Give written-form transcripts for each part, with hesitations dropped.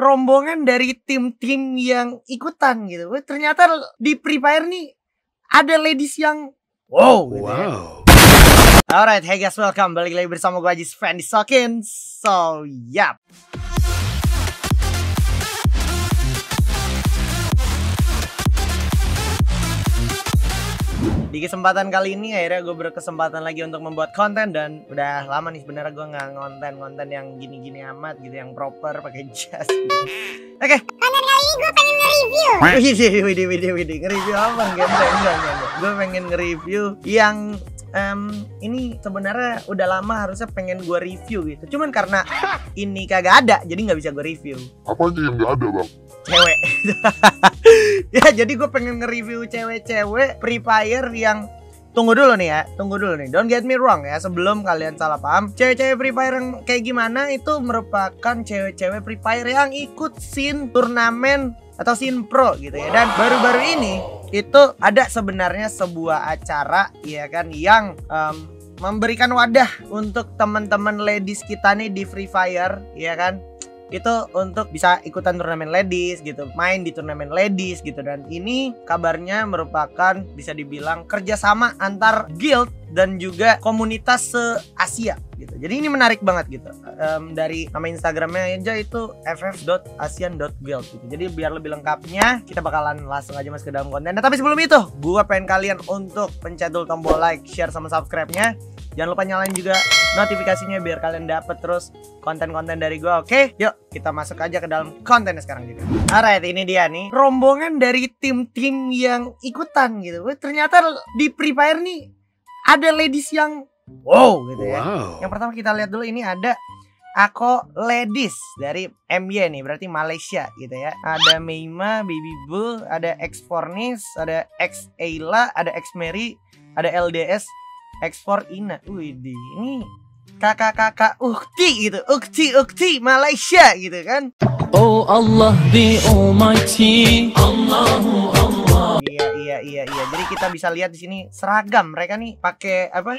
rombongan dari tim-tim yang ikutan gitu. Ternyata di Free Fire nih ada ladies yang wow. Gitu ya. Alright, hey guys, welcome balik lagi bersama gue Adji Sven di Sokin. So, yap. Di kesempatan kali ini akhirnya gue berkesempatan lagi untuk membuat konten, dan udah lama nih sebenarnya gue nggak ngonten yang gini-gini amat gitu, yang proper pakai jas. Oke. Konten kali ini gue pengen nge-review. Widih, nge-review apa? Enggak. Gue pengen nge-review yang ini sebenarnya udah lama harusnya pengen gue review gitu. Cuman karena ini kagak ada, jadi nggak bisa gue review. Apa sih yang nggak ada, Bang? Cewek. Ya, jadi gue pengen nge-review cewek-cewek Free Fire yang... Tunggu dulu nih, don't get me wrong ya, sebelum kalian salah paham. Cewek-cewek Free Fire yang kayak gimana itu merupakan cewek-cewek Free Fire yang ikut scene turnamen atau scene pro gitu ya. Dan baru-baru ini itu ada sebenarnya sebuah acara ya kan, yang memberikan wadah untuk teman-teman ladies kita nih di Free Fire ya kan, itu untuk bisa ikutan turnamen ladies gitu, main di turnamen ladies gitu. Dan ini kabarnya merupakan bisa dibilang kerjasama antar guild dan juga komunitas se-Asia gitu. Jadi ini menarik banget gitu. Dari nama Instagramnya aja itu ff.asian.guild gitu. Jadi biar lebih lengkapnya kita bakalan langsung aja mas ke dalam konten. Nah, tapi sebelum itu gua pengen kalian untuk pencet dulu tombol like, share, sama subscribe-nya. Jangan lupa nyalain juga notifikasinya biar kalian dapet terus konten-konten dari gue. Oke, yuk kita masuk aja ke dalam kontennya sekarang juga. Alright, ini dia nih rombongan dari tim-tim yang ikutan gitu. Ternyata di Free Fire nih ada ladies yang wow gitu ya. Yang pertama kita lihat dulu, ini ada Ako Ladies dari MB nih, berarti Malaysia gitu ya. Ada Meima, Baby Bull, ada X Fornis, ada X Ayla, ada X Mary, ada LDS, Ekspor Ina. Widih, ini kakak-kakak ukti gitu, ukti Malaysia gitu kan. Oh Allah the Almighty, Allahu Allah. Iya. Jadi kita bisa lihat di sini seragam mereka nih pakai apa?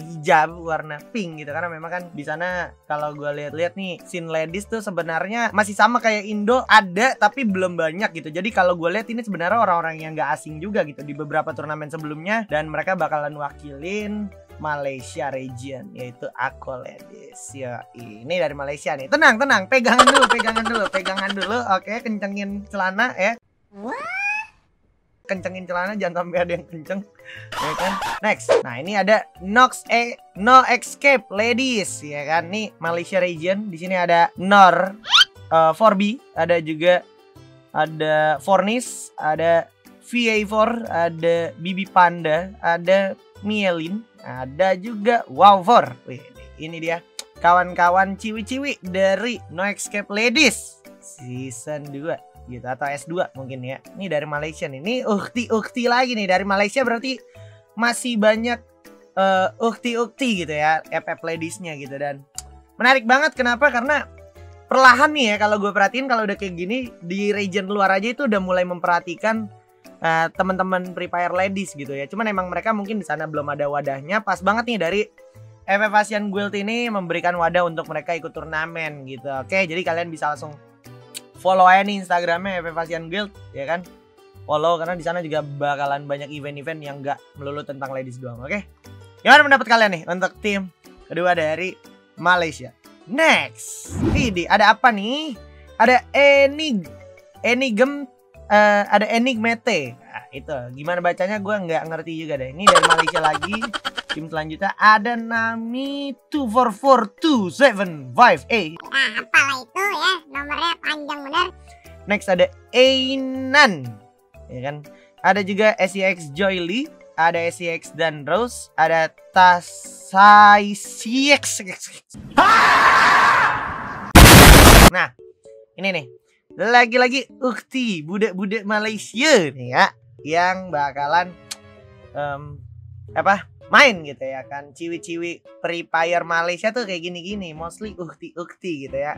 Hijab warna pink gitu, karena memang kan di sana kalau gue lihat-lihat nih scene ladies tuh sebenarnya masih sama kayak Indo, ada tapi belum banyak gitu. Jadi kalau gue lihat ini sebenarnya orang-orang yang gak asing juga gitu di beberapa turnamen sebelumnya, dan mereka bakalan wakilin Malaysia region, yaitu Ako Ladies ya. Ini dari Malaysia nih. Tenang, pegangan dulu. Oke, kencengin celana ya. Kencengin celana, jangan sampai ada yang kenceng. Ya kan? Next. Nah, ini ada No Escape Ladies ya kan. Nih Malaysia region. Di sini ada Nor, 4B, ada juga ada Fornis, ada VA4, ada Bibi Panda, ada Mielin, ada juga Wowfor. Wih, ini dia kawan-kawan ciwi-ciwi dari No Escape Ladies Season 2 gitu, atau S2 mungkin ya. Ini dari Malaysia nih. Ini ukti-ukti lagi nih dari Malaysia, berarti masih banyak ukti-ukti gitu ya, FF Ladies-nya gitu. Dan menarik banget, kenapa? Karena perlahan nih ya, kalau gue perhatiin kalau udah kayak gini di region luar aja itu udah mulai memperhatikan teman-teman Free Fire Ladies gitu ya. Cuman emang mereka mungkin di sana belum ada wadahnya. Pas banget nih dari FF Asian Guild ini memberikan wadah untuk mereka ikut turnamen gitu. Oke, jadi kalian bisa langsung follow aja nih Instagramnya FF Asian Guild ya kan. Follow, karena di sana juga bakalan banyak event-event yang gak melulu tentang ladies doang. Oke, gimana pendapat kalian nih untuk tim kedua dari Malaysia? Next, ini ada apa nih? Ada Enigem, ada Enigmete. Nah, itu gimana bacanya gue nggak ngerti juga deh. Ini dari Malaysia lagi. Tim selanjutnya ada Nami 244275A. Nah, apalah itu ya, nomornya panjang bener. Next ada Einan ya kan. Ada juga SEX Joyly, ada SEX dan Rose, ada Tasaisiex. Nah, ini nih lagi-lagi ukti, budak-budak Malaysia nih ya, yang bakalan main gitu ya kan. Ciwi-ciwi Free Fire Malaysia tuh kayak gini-gini, mostly ukti-ukti gitu ya.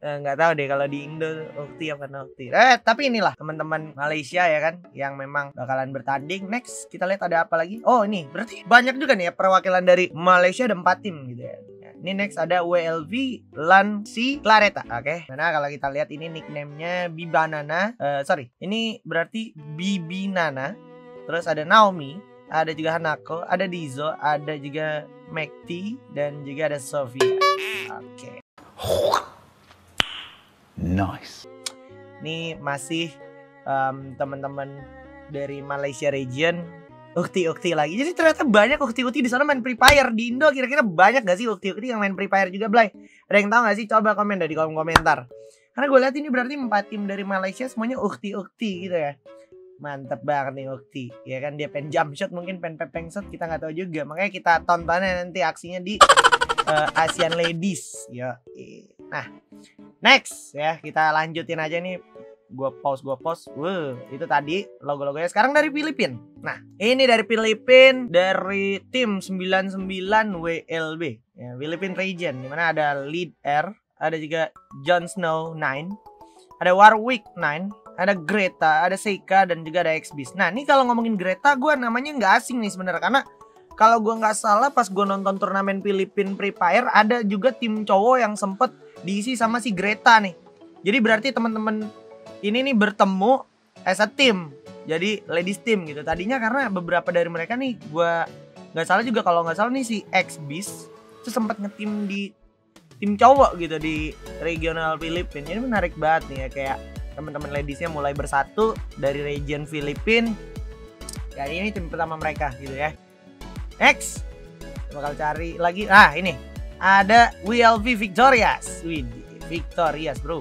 Nggak tahu deh kalau di Indo ukti apa nukti. Tapi inilah teman-teman Malaysia ya kan, yang memang bakalan bertanding. Next kita lihat ada apa lagi. Oh, ini berarti banyak juga nih ya perwakilan dari Malaysia, ada 4 tim gitu ya. Ini next ada WLV Lansi Clareta. Oke, karena kalau kita lihat ini nickname-nya Bibanana. Sorry, ini berarti Bibinana. Terus ada Naomi, ada juga Hanako, ada Dizo, ada juga Mekti, dan juga ada Sofia. Oke. Nice. Ini masih teman-teman dari Malaysia region, ukti-ukti lagi. Jadi ternyata banyak ukti-ukti di sana main Free Fire. Di Indo kira-kira banyak gak sih ukti-ukti yang main Free Fire juga, Blay? Ada yang tahu gak sih? Coba komen di kolom komentar. Karena gue lihat ini berarti 4 tim dari Malaysia semuanya ukti-ukti gitu ya. Mantep banget nih ukti. Ya kan, dia pengen jump shot, mungkin pengen pepeng shot, kita gak tahu juga. Makanya kita tontonnya nanti aksinya di Asian Ladies. Yo. Nah, next ya, kita lanjutin aja nih. Gue pause. Wow, itu tadi logo-logonya. Sekarang dari Filipina. Nah, ini dari Filipina, dari tim 99 WLB. Ya, Filipina region, dimana ada Lead Air, ada juga Jon Snow 9, ada Warwick 9, ada Greta, ada Seika, dan juga ada XB. Nah, ini kalau ngomongin Greta, gue namanya nggak asing nih sebenarnya, karena kalau gue nggak salah pas gue nonton turnamen Filipina Free Fire, ada juga tim cowok yang sempet diisi sama si Greta nih. Jadi berarti teman-teman ini nih bertemu as a team, jadi ladies team gitu. Tadinya karena beberapa dari mereka nih, gue nggak salah juga kalau nggak salah nih si XBs itu sempat ngetim di tim cowok gitu di regional Filipina. Ini menarik banget nih ya, kayak teman-teman ladiesnya mulai bersatu dari region Filipina. Jadi ini tim pertama mereka gitu ya. Next, bakal cari lagi. Ah, ini ada WLV Victoria's. Victoria's bro.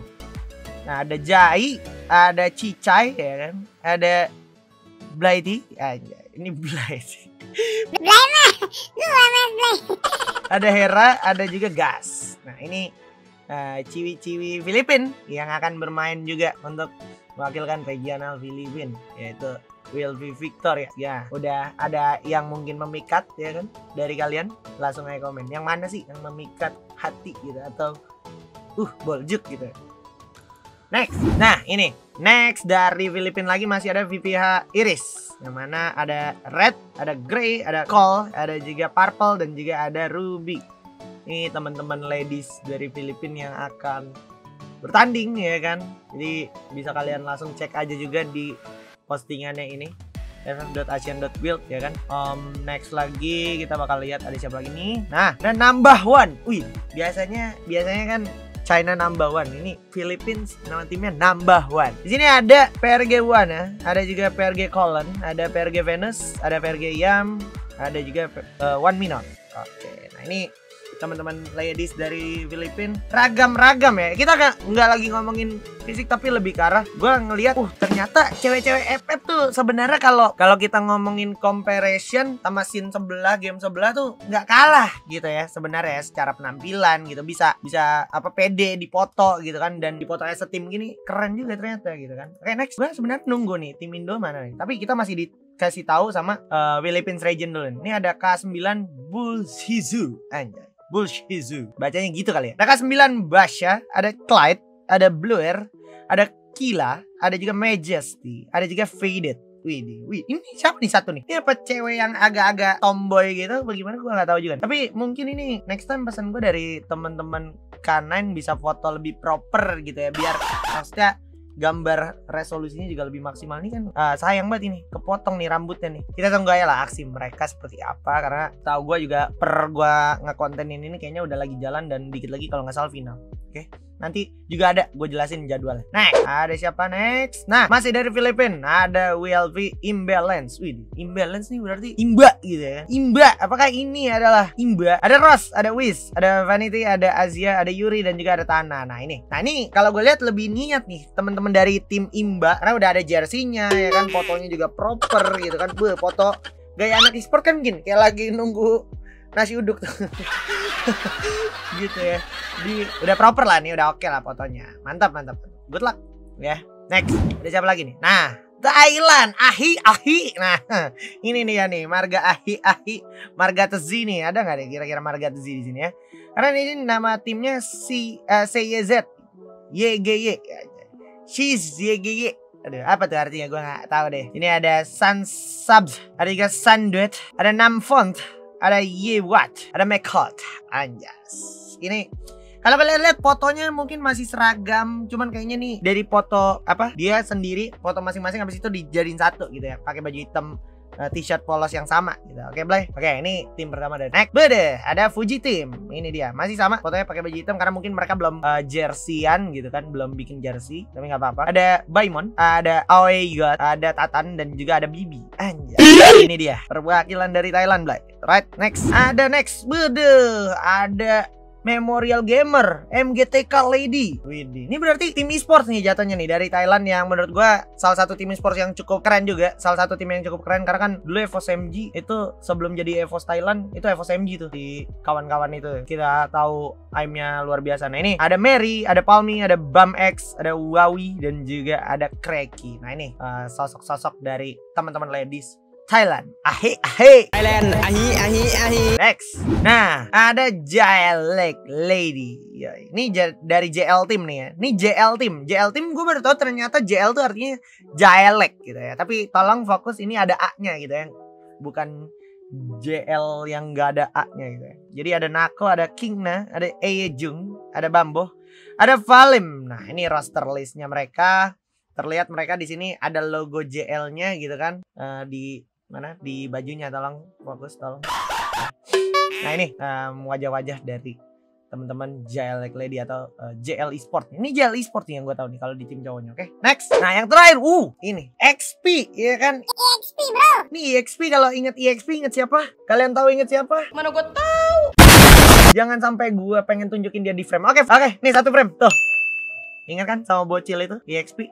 Nah, ada Jai, ada Cicai, ya kan? Ada Blighty, aja. Ini Blighty. Ada Hera, ada juga Gas. Nah, ini ciwi-ciwi Filipina yang akan bermain juga untuk mewakilkan regional Filipina, yaitu WLV Victoria's. Ya, udah ada yang mungkin memikat, ya kan? Dari kalian langsung aja komen. Yang mana sih yang memikat hati gitu, atau boljuk gitu. Next, nah ini next dari Filipina lagi, masih ada VPH Iris, yang mana ada Red, ada Grey, ada Coal, ada juga Purple, dan juga ada Ruby. Ini teman-teman ladies dari Filipina yang akan bertanding ya kan. Jadi bisa kalian langsung cek aja juga di postingannya ini ff.asian.build ya kan. Next lagi kita bakal lihat ada siapa lagi nih. Nah, dan nambah one. Wih, biasanya kan China number one, ini Philippines nama timnya number one. Di sini ada PRG One ya, ada juga PRG Colon, ada PRG Venus, ada PRG Yam, ada juga One Minot. Oke, nah ini teman-teman ladies dari Filipina ragam-ragam ya. Kita nggak lagi ngomongin fisik tapi lebih ke arah gue ngelihat ternyata cewek-cewek FF tuh sebenarnya kalau kita ngomongin comparison sama scene sebelah, game sebelah tuh nggak kalah gitu ya sebenarnya ya, secara penampilan gitu. Bisa pede dipoto gitu kan, dan dipoto as a team gini keren juga ternyata gitu kan. Oke, next, gue sebenarnya nunggu nih tim Indo mana nih, tapi kita masih dikasih tahu sama Philippines region dulu. Ini ada K9 Bulls Hizu, anjay. Bulls Hizu, bacanya gitu kali ya. Ada K9 Basha, ada Clyde, ada Bluer, ada Kila, ada juga Majesty, ada juga Faded. Wih, ini siapa nih satu nih? Ini apa cewek yang agak-agak tomboy gitu? Bagaimana gue nggak tahu juga. Tapi mungkin ini next time pesan gue dari teman-teman K9 bisa foto lebih proper gitu ya, biar maksudnya gambar resolusinya juga lebih maksimal. Ini kan sayang banget ini kepotong nih rambutnya nih. Kita tunggu aja lah aksi mereka seperti apa, karena tahu gue juga gue ngekontenin ini kayaknya udah lagi jalan, dan dikit lagi kalau nggak salah final. Oke, nanti juga ada gue jelasin jadwalnya. Next, ada siapa next? Nah, masih dari Filipina ada WLV Imbalance. Wih, Imbalance nih berarti imba gitu ya. Imba, apakah ini adalah imba? Ada Ross, ada Wiz, ada Vanity, ada Azia, ada Yuri, dan juga ada Tana. Nah ini kalau gue lihat lebih niat nih teman-teman dari tim imba, karena udah ada jersinya ya kan, fotonya juga proper gitu kan. Foto gaya anak e-sport kan gini, kayak lagi nunggu nasi uduk tuh gitu ya. Udah proper lah nih, udah oke lah fotonya. Mantap. Good luck ya. Next, ada siapa lagi nih? Nah, Thailand, Ahi. Nah, ini nih ya nih, marga Ahi, marga Tezi nih. Ada nggak deh kira-kira marga Tezi di sini ya? Karena ini nama timnya CYZYY. CYZYY. Aduh, apa tuh artinya? Gue nggak tahu deh. Ini ada Sun Subs, ada juga Sun Duet, ada Namfont, ada Yewat, ada Mekot, anjas. Ini kalau kalian lihat fotonya mungkin masih seragam, cuman kayaknya nih dari foto apa dia sendiri, foto masing-masing habis itu dijadiin satu gitu ya, pakai baju hitam, t-shirt polos yang sama gitu. Oke, boleh. Oke, ini tim pertama dan next beda ada Fuji Team. Ini dia masih sama fotonya pakai baju hitam karena mungkin mereka belum jerseyan gitu kan, belum bikin jersey, tapi nggak apa-apa. Ada Baimon, ada Aoigot, ada Tatan, dan juga ada Bibi. Anjay. Ini dia perwakilan dari Thailand, Blay. Right, next. Ada next beda ada Memorial Gamer, MGTK Lady. Widih, ini berarti tim e-sports nih jatuhnya nih dari Thailand, yang menurut gua salah satu tim e-sports yang cukup keren juga. Salah satu tim yang cukup keren karena kan dulu EVOS MG itu sebelum jadi EVOS Thailand itu EVOS MG tuh di kawan-kawan itu. Kita tahu aimnya luar biasa. Nah, ini ada Mary, ada Palmi, ada Bam X, ada Wawi, dan juga ada Kreki. Nah, ini sosok-sosok dari teman-teman ladies Thailand, ahi ahi Thailand, ahi ahi ahi. Next, nah ada JL Lady. Ya, ini dari JL Team nih ya. Ini JL Team. JL Team gue baru tahu ternyata JL tuh artinya Jaelek gitu ya. Tapi tolong fokus, ini ada A-nya gitu ya, bukan JL yang gak ada A-nya gitu ya. Jadi ada Nako, ada Kingna, ada Eyejung, ada Bambo, ada Valim. Nah, ini roster listnya mereka. Terlihat mereka di sini ada logo JL-nya gitu kan, di mana di bajunya. Tolong fokus, tolong. Nah, ini wajah-wajah dari teman-teman JL Lady atau JL Esport. Ini JL Esport yang gue tahu nih kalau di tim cowoknya. Oke, next. Nah, yang terakhir ini XP ya kan, EXP bro. Nih EXP, kalau inget EXP inget siapa? Kalian tahu inget siapa? Mana gue tahu. Jangan sampai gue pengen tunjukin dia di frame. Oke, oke, nih satu frame tuh. Ingat kan sama bocil itu EXP?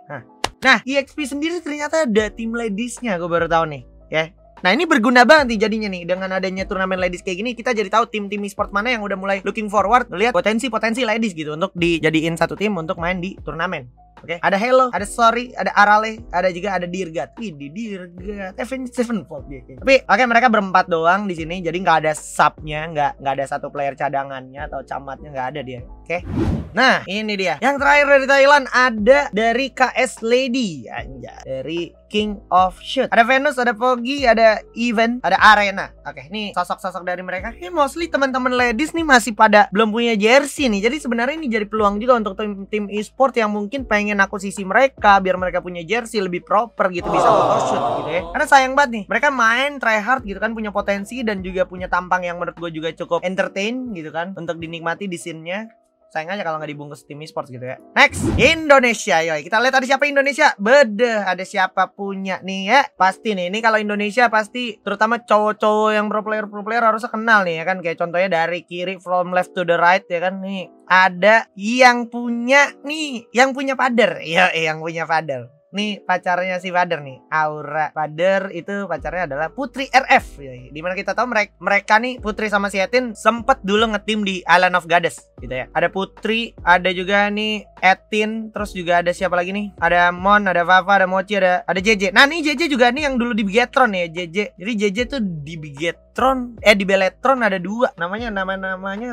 Nah, EXP sendiri ternyata ada tim ladiesnya, gue baru tahu nih ya. Nah, ini berguna banget nih jadinya nih, dengan adanya turnamen ladies kayak gini kita jadi tahu tim-tim e-sport mana yang udah mulai looking forward, lihat potensi-potensi ladies gitu untuk dijadiin satu tim untuk main di turnamen. Oke, ada Hello, ada Sorry, ada Arale, ada juga ada Dirgat. Wih, di Dirgat, Sevenfold dia. Tapi oke, mereka berempat doang di sini, jadi nggak ada subnya, nggak ada satu player cadangannya atau camatnya, nggak ada dia. Oke. Nah, ini dia. Yang terakhir dari Thailand ada dari KS Lady, anjay. Dari King of Shoot. Ada Venus, ada Pogi, ada Event, ada Arena. Oke, ini sosok-sosok dari mereka. Ini mostly teman-teman ladies nih masih pada belum punya jersey nih. Jadi sebenarnya ini jadi peluang juga untuk tim e-sport yang mungkin pengen akuisisi mereka biar mereka punya jersey lebih proper gitu, bisa photoshoot gitu ya. Karena sayang banget nih, mereka main try hard gitu kan, punya potensi dan juga punya tampang yang menurut gue juga cukup entertain gitu kan untuk dinikmati di scene-nya. Sayang aja kalau nggak dibungkus tim e-sports gitu ya. Next, Indonesia. Yoi, kita lihat ada siapa Indonesia. Bedeh, ada siapa punya nih ya. Pasti nih, ini kalau Indonesia pasti terutama cowok-cowok yang pro player harusnya kenal nih ya kan. Kayak contohnya dari kiri, from left to the right ya kan. Nih, ada yang punya nih, yang punya Pader. Iya, yang punya Pader. Nih pacarnya si Pader nih, Aura. Pader itu pacarnya adalah Putri RF. Dimana kita tahu mereka nih, Putri sama si Etin sempet dulu ngetim di Island of Goddesses gitu ya. Ada Putri, ada juga nih Etin, terus juga ada siapa lagi nih? Ada Mon, ada Fafa, ada Mochi, ada JJ. Nah, nih JJ juga nih yang dulu di Bigetron ya, JJ. Jadi JJ tuh di Bigetron, di Beletron ada dua. Namanya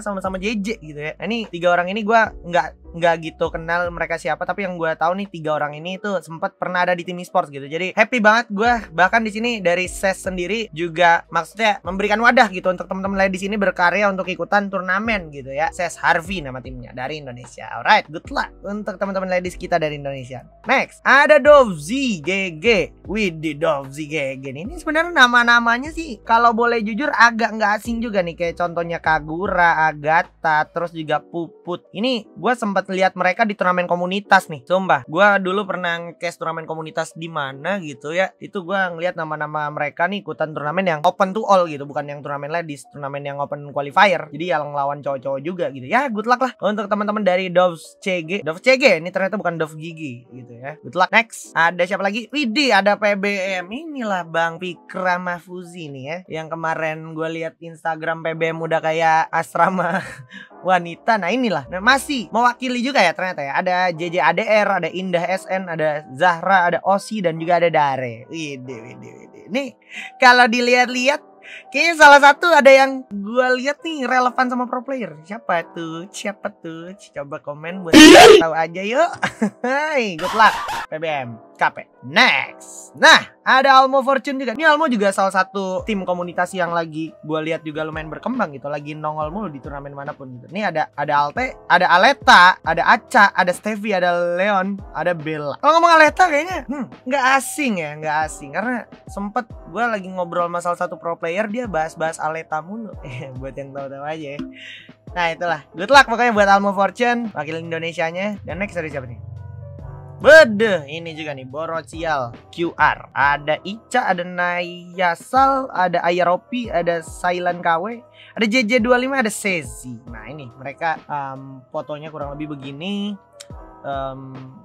sama-sama JJ gitu ya. Nah, ini tiga orang ini gua nggak gitu kenal mereka siapa, tapi yang gue tahu nih tiga orang ini tuh sempat pernah ada di tim e-sports gitu. Jadi happy banget gue, bahkan di sini dari SES sendiri juga maksudnya memberikan wadah gitu untuk teman-teman ladies ini berkarya untuk ikutan turnamen gitu ya. SES Harvey nama timnya dari Indonesia. Alright, good luck untuk teman-teman ladies kita dari Indonesia. Next, ada Dovzy GG. Widih, Dovzy GG ini sebenarnya nama-namanya sih kalau boleh jujur agak nggak asing juga nih, kayak contohnya Kagura, Agatha, terus juga Puput. Ini gue sempat lihat mereka di turnamen komunitas nih. Sumpah, gue dulu pernah nge-cast turnamen komunitas di mana gitu ya. Itu gue ngeliat nama-nama mereka nih ikutan turnamen yang open to all gitu, bukan yang turnamen ladies, turnamen yang open qualifier. Jadi ya ngelawan cowok-cowok juga gitu. Ya good luck lah untuk teman-teman dari Dovzy CG. Dovzy CG ini ternyata bukan Dovzy GG gitu ya. Good luck. Next, ada siapa lagi? Widih, ada PBM. Inilah Bang Fikra Mahfuzi nih ya, yang kemarin gue lihat Instagram PBM udah kayak asrama wanita. Nah, inilah. Nah, masih mewakili juga ya ternyata ya. Ada JJADR, ada Indah SN, ada Zahra, ada Osi, dan juga ada Dare. Widih. Nih kalau dilihat-lihat kayaknya salah satu ada yang gue lihat nih relevan sama pro player. Siapa tuh? Coba komen buat tahu aja yuk. Hai, good luck PBM. capek. Next. Nah, ada Almo Fortune juga. Ini Almo juga salah satu tim komunitas yang lagi gue lihat juga lumayan berkembang gitu. Lagi nongol mulu di turnamen manapun gitu. Ini ada Alte, ada Aleta, ada Aca, ada Stevie, ada Leon, ada Bella. Kalau ngomong Aleta kayaknya nggak asing ya, nggak asing. Karena sempet gue lagi ngobrol sama salah satu pro player, dia bahas-bahas Aleta mulu. Buat yang tahu-tahu aja ya. Nah itulah, good luck pokoknya buat Almo Fortune, wakil Indonesianya. Dan next ada siapa nih? Bede, ini juga nih, Borocil QR. Ada Ica, ada Nayasal, ada Ayaropi, ada Sailan KW, ada JJ25, ada Sezi. Nah ini mereka fotonya kurang lebih begini.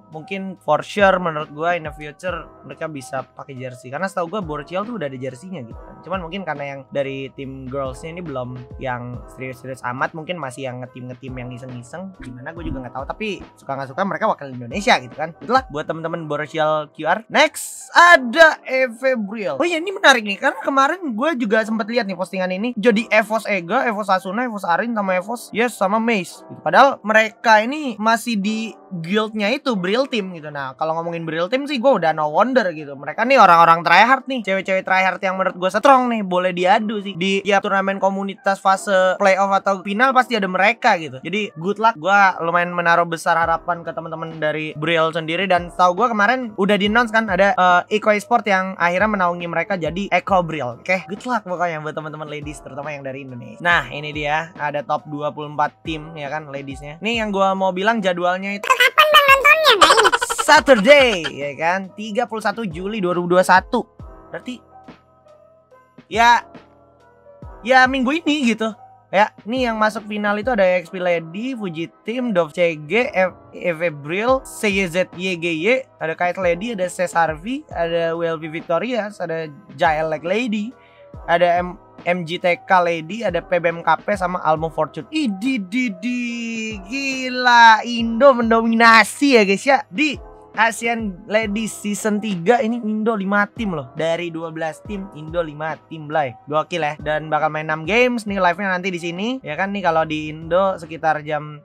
Mungkin for sure menurut gue in the future mereka bisa pakai jersey. Karena setahu gue Borocil tuh udah ada jersinya gitu. Cuman mungkin karena yang dari tim girlsnya ini belum yang serius-serius amat, mungkin masih yang ngetim-ngetim yang iseng-iseng. Gimana gue juga nggak tahu. Tapi suka nggak suka mereka wakil Indonesia gitu kan. Itulah buat temen-temen Borocil QR. Next ada Eko Braille. Oh iya ini menarik nih, karena kemarin gue juga sempat lihat nih postingan ini. Jadi Evos Ega, Evos Asuna, Evos Arin, sama Evos Yes sama Mace. Padahal mereka ini masih di guildnya itu Braille Team gitu. Nah kalau ngomongin Braille Team sih gue udah no wonder gitu. Mereka nih orang-orang tryhard nih, cewek-cewek tryhard yang menurut gue strong nih. Boleh diadu sih di tiap turnamen komunitas fase playoff atau final pasti ada mereka gitu. Jadi good luck. Gue lumayan menaruh besar harapan ke teman-teman dari Braille sendiri. Dan tau gue kemarin udah di announce kan, ada Eko Esport yang akhirnya menaungi mereka jadi Eko Braille. Oke, good luck pokoknya buat teman-teman ladies, terutama yang dari Indonesia. Nah ini dia, ada top 24 tim ya kan ladiesnya. Nih yang gue mau bilang jadwalnya itu kapan bang nontonnya? Nah ini Saturday ya kan, 31 Juli 2021. Berarti ya minggu ini gitu. Ya, ini yang masuk final itu ada XP Lady, Fuji Team, Dovzy GG, FF Asian, CYZYG, ada KS Lady, ada SES Harvey, ada WLV Victoria's, ada JL Lady, ada MG Lady, ada PBM sama Almo Fortune. Gila, Indo mendominasi ya guys ya di Asian Ladies Season 3 ini. Indo 5 tim loh. Dari 12 tim Indo 5 tim, Blay. Gokil ya. Dan bakal main 6 games nih, live-nya nanti di sini. Ya kan nih kalau di Indo sekitar jam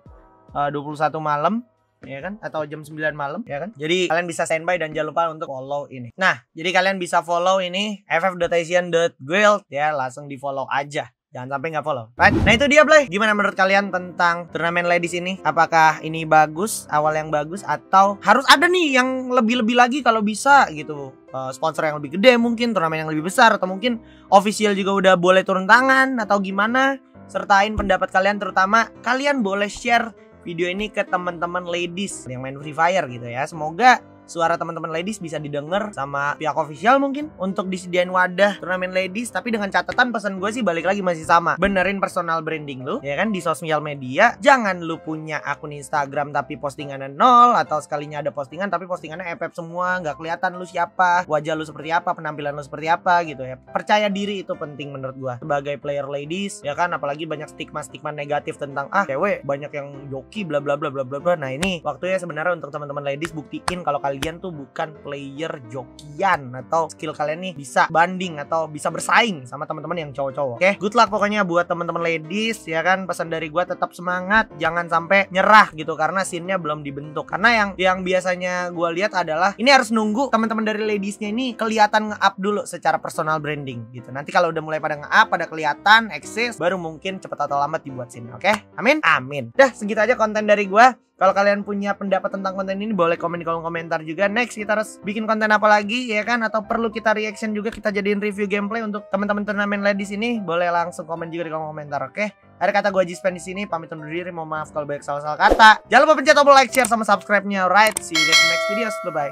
21 malam ya kan, atau jam 9 malam ya kan. Jadi kalian bisa standby dan jangan lupa untuk follow ini. Nah, jadi kalian bisa follow ini ff.asian.guild ya, langsung di-follow aja. Jangan sampai nggak follow, right? Nah itu dia Blay, gimana menurut kalian tentang turnamen ladies ini? Apakah ini bagus, awal yang bagus, atau harus ada nih yang lebih-lebih lagi kalau bisa gitu? Sponsor yang lebih gede mungkin, turnamen yang lebih besar, atau mungkin official juga udah boleh turun tangan atau gimana? Sertain pendapat kalian, terutama kalian boleh share video ini ke teman-teman ladies yang main Free Fire gitu ya. Semoga suara teman-teman ladies bisa didengar sama pihak official mungkin untuk disediain wadah turnamen ladies. Tapi dengan catatan, pesan gue sih balik lagi masih sama, benerin personal branding lu ya kan di sosial media. Jangan lu punya akun Instagram tapi postingannya nol, atau sekalinya ada postingan tapi postingannya FF semua, nggak kelihatan lu siapa, wajah lu seperti apa, penampilan lu seperti apa gitu ya. Percaya diri itu penting menurut gue sebagai player ladies ya kan. Apalagi banyak stigma-stigma negatif tentang cewek banyak yang joki bla bla bla bla bla. Nah ini waktunya sebenarnya untuk teman-teman ladies buktiin kalau kalian tuh bukan player jokian, atau skill kalian nih bisa banding atau bisa bersaing sama teman-teman yang cowok-cowok. Oke, good luck pokoknya buat teman-teman ladies ya kan. Pesan dari gua, tetap semangat, jangan sampai nyerah gitu karena scene-nya belum dibentuk. Karena yang biasanya gua lihat adalah ini harus nunggu teman-teman dari ladiesnya ini kelihatan nge-up dulu secara personal branding gitu. Nanti kalau udah mulai pada nge-up, pada kelihatan eksis, baru mungkin cepat atau lambat dibuat scene. Oke, amin amin. Dah segitu aja konten dari gua. Kalau kalian punya pendapat tentang konten ini boleh komen di kolom komentar juga. Next kita harus bikin konten apa lagi ya kan, atau perlu kita reaction juga, kita jadiin review gameplay untuk teman-teman turnamen ladies ini. Boleh langsung komen juga di kolom komentar, oke? Ada kata gue Adji Sven di sini, pamit undur diri, mohon maaf kalau banyak salah-salah kata. Jangan lupa pencet tombol like, share sama subscribe-nya. Alright, see you guys in next videos. Bye bye.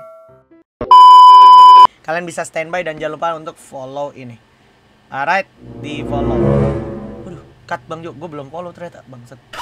Kalian bisa standby dan jangan lupa untuk follow ini. Alright, di follow. Waduh, cut Bang Jo, gue belum follow ternyata, bangset.